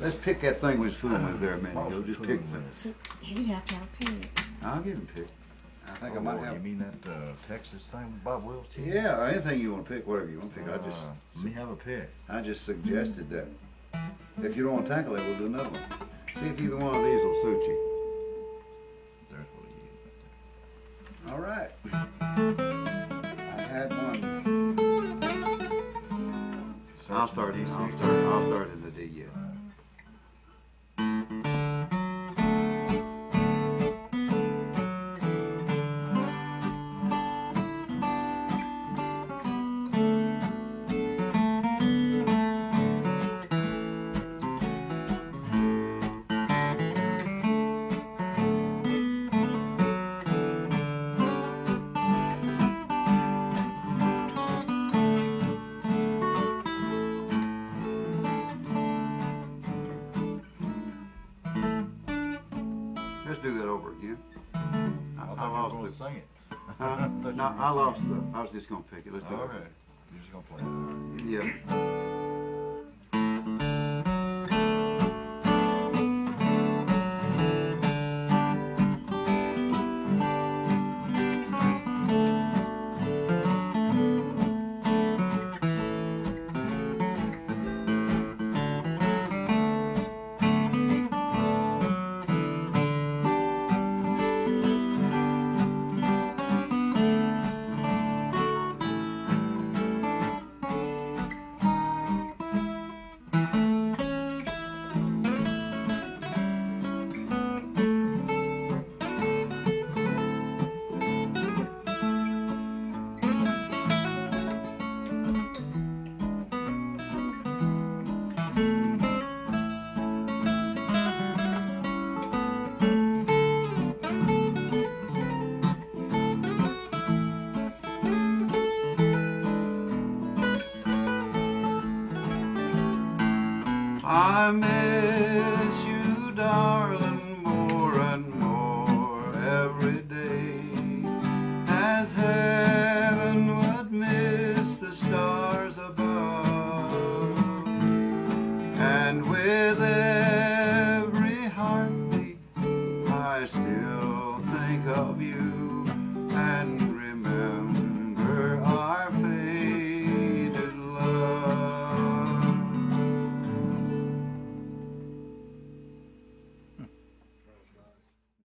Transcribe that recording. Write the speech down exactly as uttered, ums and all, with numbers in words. Let's pick that thing we was fooling with there a minute ago. Just pick it. He'd have to have a pick. I'll give him a pick. I think oh, I might have. You mean that uh, Texas thing with Bob Wills? Yeah, anything you want to pick, whatever you want to pick. Uh, I just let me have a pick. I just suggested that. If you don't want to tackle it, we'll do another one. See if either one of these will suit you. There's what it is. All right. I had one. I'll start. I'll start. I'll start in the D. Yeah. Do that over again. I, I, I lost the sing it. Huh? I, no, I lost the. I was just gonna pick it. Let's do okay. it. You're just gonna play it. Right. Yeah. I miss you, darling.